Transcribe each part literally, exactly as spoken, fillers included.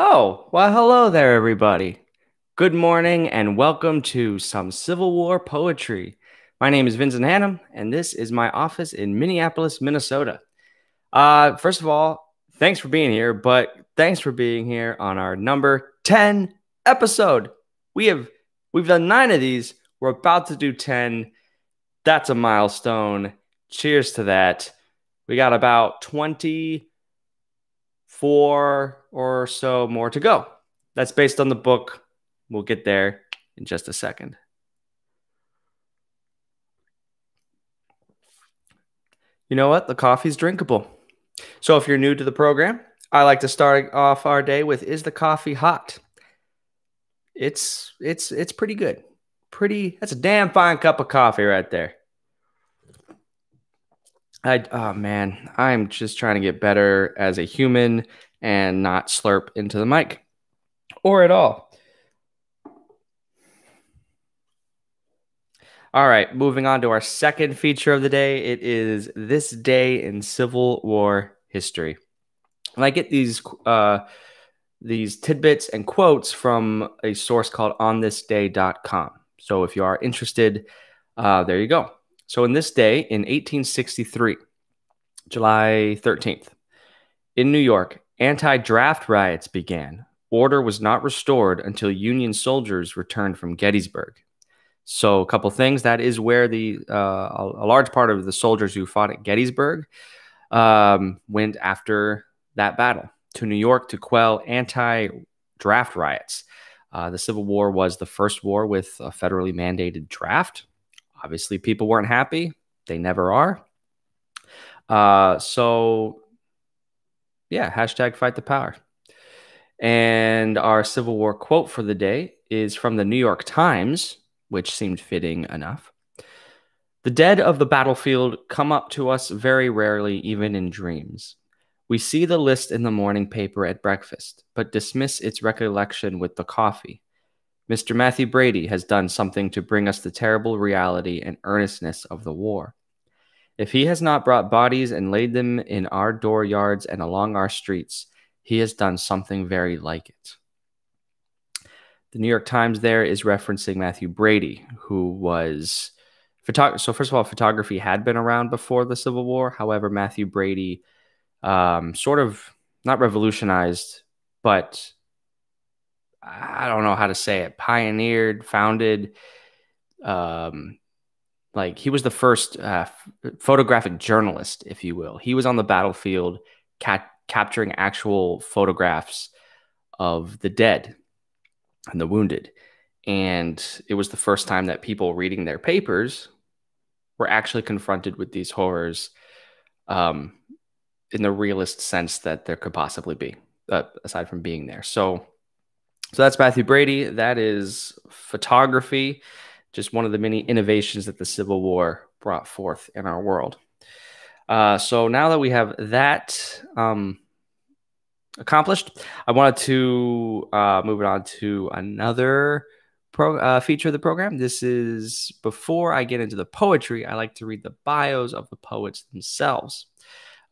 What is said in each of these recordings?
Oh, well, hello there, everybody. Good morning and welcome to Some Civil War Poetry. My name is Vincent Hannum, and this is my office in Minneapolis, Minnesota. Uh, first of all, thanks for being here, but thanks for being here on our number ten episode. We have, we've done nine of these. We're about to do ten. That's a milestone. Cheers to that. We got about twenty-four or so more to go. That's based on the book. We'll get there in just a second. You know what? The coffee's drinkable. So if you're new to the program, I like to start off our day with, is the coffee hot? It's, it's, it's pretty good. Pretty, that's a damn fine cup of coffee right there. I, oh man, I'm just trying to get better as a human and not slurp into the mic or at all. All right, moving on to our second feature of the day. It is This Day in Civil War History. And I get these uh, these tidbits and quotes from a source called on this day dot com. So if you are interested, uh, there you go. So in this day, in eighteen sixty-three, July thirteenth, in New York, anti-draft riots began. Order was not restored until Union soldiers returned from Gettysburg. So a couple things. That is where the uh, a large part of the soldiers who fought at Gettysburg um, went after that battle to New York to quell anti-draft riots. Uh, the Civil War was the first war with a federally mandated draft. Obviously, people weren't happy. They never are. Uh, so, yeah, hashtag fight the power. And our Civil War quote for the day is from the New York Times, which seemed fitting enough. The dead of the battlefield come up to us very rarely, even in dreams. We see the list in the morning paper at breakfast, but dismiss its recollection with the coffee. Mister Matthew Brady has done something to bring us the terrible reality and earnestness of the war. If he has not brought bodies and laid them in our dooryards and along our streets, he has done something very like it. The New York Times there is referencing Matthew Brady, who was... Photog so first of all, photography had been around before the Civil War. However, Matthew Brady um, sort of, not revolutionized, but... I don't know how to say it, pioneered, founded, um, like he was the first uh, photographic journalist, if you will. He was on the battlefield ca capturing actual photographs of the dead and the wounded. And it was the first time that people reading their papers were actually confronted with these horrors um, in the realest sense that there could possibly be, uh, aside from being there. So... So that's Matthew Brady. That is photography, just one of the many innovations that the Civil War brought forth in our world. Uh, so now that we have that um, accomplished, I wanted to uh, move it on to another pro uh, feature of the program. This is, before I get into the poetry, I like to read the bios of the poets themselves.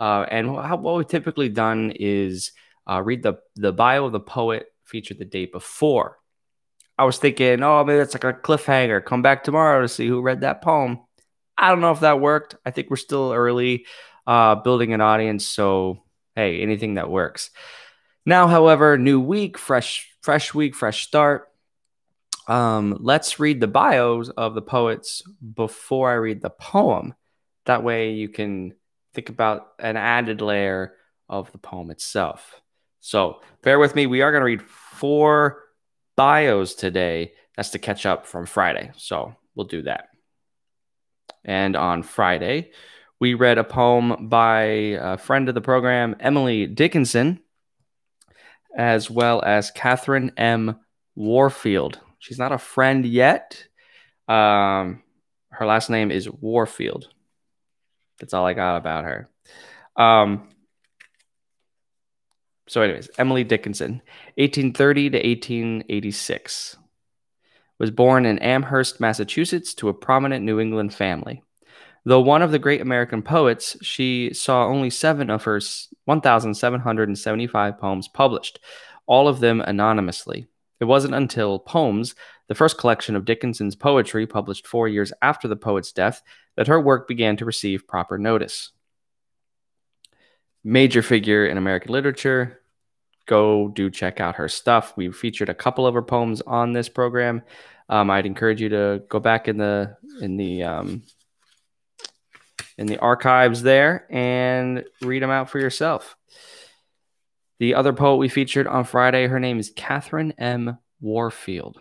Uh, and how, what we've typically done is uh, read the, the bio of the poet featured the day before. I was thinking, oh, maybe that's like a cliffhanger. Come back tomorrow to see who read that poem. I don't know if that worked. I think we're still early uh, building an audience. So, hey, anything that works. Now, however, new week, fresh, fresh week, fresh start. Um, let's read the bios of the poets before I read the poem. That way you can think about an added layer of the poem itself. So bear with me. We are going to read four bios today. That's to catch up from Friday. So we'll do that. And on Friday, we read a poem by a friend of the program, Emily Dickinson, as well as Catherine M. Warfield. She's not a friend yet. Um, her last name is Warfield. That's all I got about her. Um So anyways, Emily Dickinson, eighteen thirty to eighteen eighty-six, was born in Amherst, Massachusetts, to a prominent New England family. Though one of the great American poets, she saw only seven of her one thousand seven hundred seventy-five poems published, all of them anonymously. It wasn't until Poems, the first collection of Dickinson's poetry published four years after the poet's death, that her work began to receive proper notice. Major figure in American literature. Go do check out her stuff. We've featured a couple of her poems on this program. Um, I'd encourage you to go back in the in the um, in the archives there and read them out for yourself. The other poet we featured on Friday, her name is Catherine M. Warfield,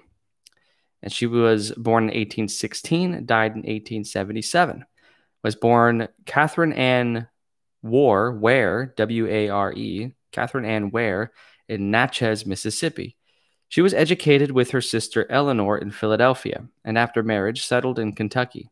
and she was born in eighteen sixteen, died in eighteen seventy-seven. Was born Catherine Ann War Ware W A R E. Catherine Ann Ware in Natchez, Mississippi. She was educated with her sister Eleanor in Philadelphia, and after marriage settled in Kentucky.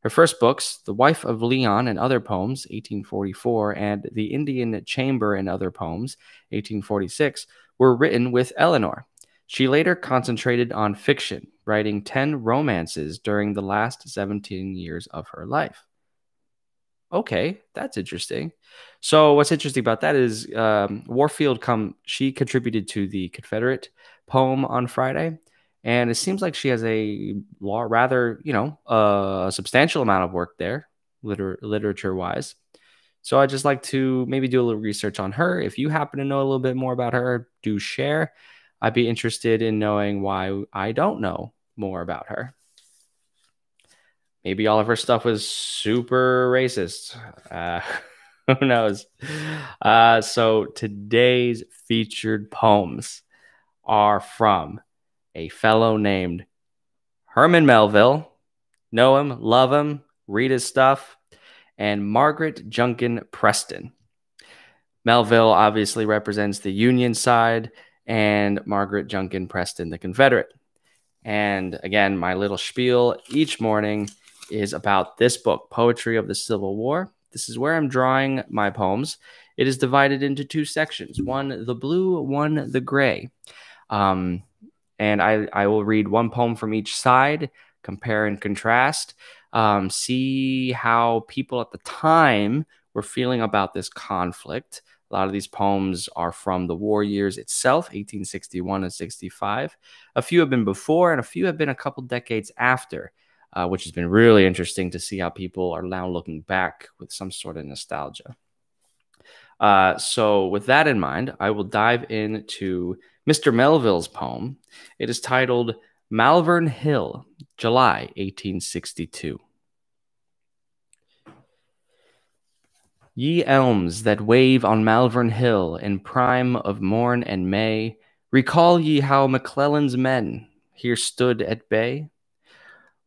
Her first books, The Wife of Leon and Other Poems, eighteen forty-four, and The Indian Chamber and Other Poems, eighteen forty-six, were written with Eleanor. She later concentrated on fiction, writing ten romances during the last seventeen years of her life. Okay, that's interesting. So what's interesting about that is um, Warfield, come, she contributed to the Confederate poem on Friday, and it seems like she has a rather, you know, a substantial amount of work there, liter literature-wise. So I'd just like to maybe do a little research on her. If you happen to know a little bit more about her, do share. I'd be interested in knowing why I don't know more about her. Maybe all of her stuff was super racist. Uh, who knows? Uh, so today's featured poems are from a fellow named Herman Melville. Know him, love him, read his stuff. And Margaret Junkin Preston. Melville obviously represents the Union side, and Margaret Junkin Preston, the Confederate. And again, my little spiel each morning is about this book, Poetry of the Civil War. This is where I'm drawing my poems. It is divided into two sections, one the blue, one the gray. Um, and I, I will read one poem from each side, compare and contrast, um, see how people at the time were feeling about this conflict. A lot of these poems are from the war years itself, eighteen sixty-one and sixty-five. A few have been before, and a few have been a couple decades after. Uh, which has been really interesting to see how people are now looking back with some sort of nostalgia. Uh, so with that in mind, I will dive into Mister Melville's poem. It is titled Malvern Hill, July eighteen sixty-two. Ye elms that wave on Malvern Hill in prime of morn and May, recall ye how McClellan's men here stood at bay?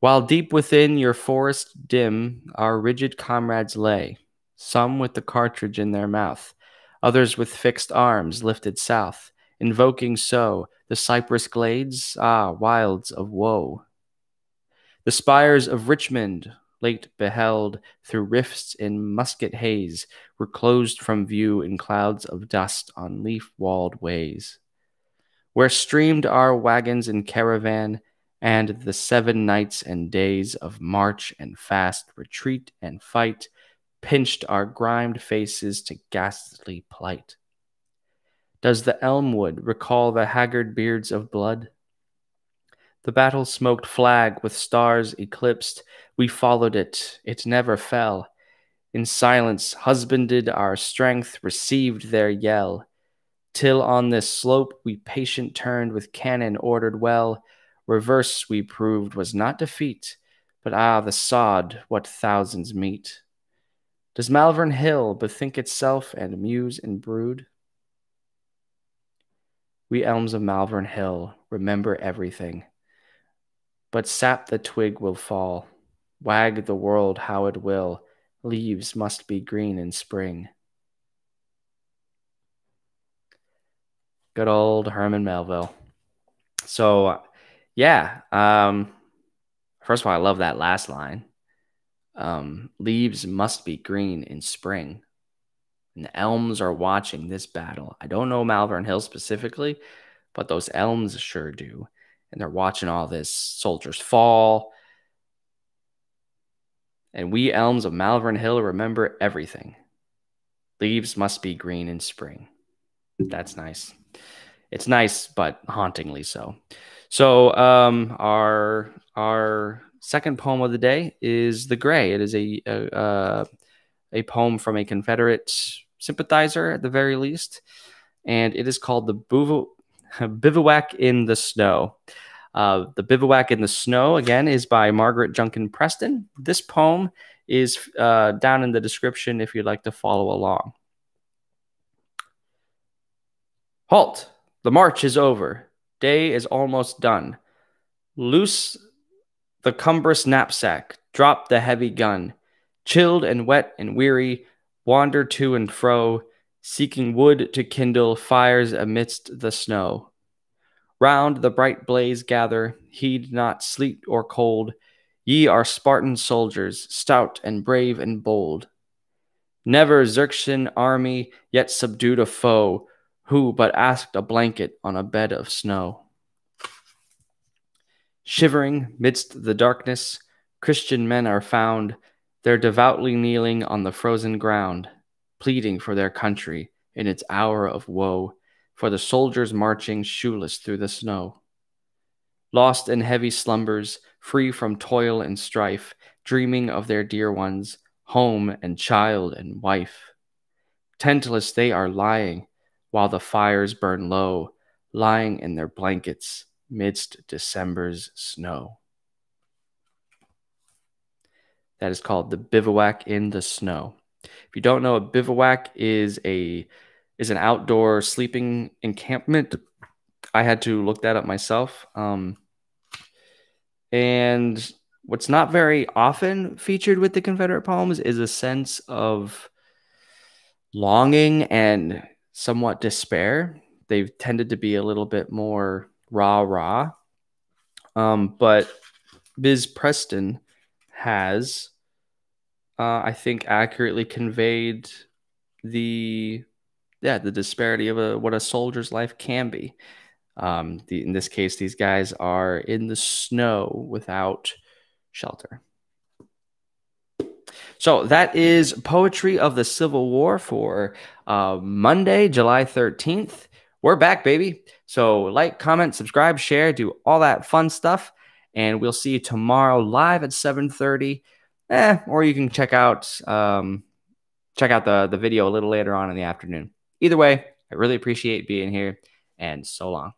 While deep within your forest dim our rigid comrades lay, some with the cartridge in their mouth, others with fixed arms lifted south, invoking so the cypress glades, ah, wilds of woe. The spires of Richmond, late beheld through rifts in musket haze, were closed from view in clouds of dust on leaf-walled ways. Where streamed our wagons in caravan, and the seven nights and days of march and fast, retreat and fight, pinched our grimed faces to ghastly plight. Does the elmwood recall the haggard beards of blood? The battle-smoked flag with stars eclipsed, we followed it, it never fell. In silence husbanded our strength, received their yell, till on this slope we patient turned with cannon ordered well. Reverse we proved was not defeat, but ah, the sod, what thousands meet. Does Malvern Hill bethink itself and muse and brood? We elms of Malvern Hill remember everything, but sap the twig will fall, wag the world how it will, leaves must be green in spring. Good old Herman Melville. So, yeah. Um, first of all, I love that last line. Um, leaves must be green in spring. And the elms are watching this battle. I don't know Malvern Hill specifically, but those elms sure do. And they're watching all this soldiers fall. And we elms of Malvern Hill remember everything. Leaves must be green in spring. That's nice. It's nice, but hauntingly so. So um, our our second poem of the day is "The Gray." It is a a, uh, a poem from a Confederate sympathizer, at the very least, and it is called "The Bivu Bivouac in the Snow." Uh, the Bivouac in the Snow, again, is by Margaret Junkin Preston. This poem is uh, down in the description if you'd like to follow along. Halt! The march is over. Day is almost done. Loose the cumbrous knapsack. Drop the heavy gun. Chilled and wet and weary, wander to and fro, seeking wood to kindle fires amidst the snow. Round the bright blaze gather, heed not sleet or cold. Ye are Spartan soldiers, stout and brave and bold. Never Xerxian army yet subdued a foe, who but asked a blanket on a bed of snow. Shivering midst the darkness, Christian men are found. They're devoutly kneeling on the frozen ground, pleading for their country in its hour of woe, for the soldiers marching shoeless through the snow. Lost in heavy slumbers, free from toil and strife, dreaming of their dear ones, home and child and wife. Tentless they are lying, while the fires burn low, lying in their blankets midst December's snow. That is called "The Bivouac in the Snow." If you don't know, a bivouac is a is an outdoor sleeping encampment. I had to look that up myself. Um, and what's not very often featured with the Confederate poems is a sense of longing and somewhat despair. They've tended to be a little bit more rah-rah. Um, but Miz Preston has, uh, I think, accurately conveyed the... Yeah, the disparity of a, what a soldier's life can be. Um, the, in this case, these guys are in the snow without shelter. So that is Poetry of the Civil War for uh, Monday, July thirteenth. We're back, baby. So like, comment, subscribe, share, do all that fun stuff. And we'll see you tomorrow live at seven thirty. Eh, or you can check out, um, check out the, the video a little later on in the afternoon. Either way, I really appreciate being here, and so long.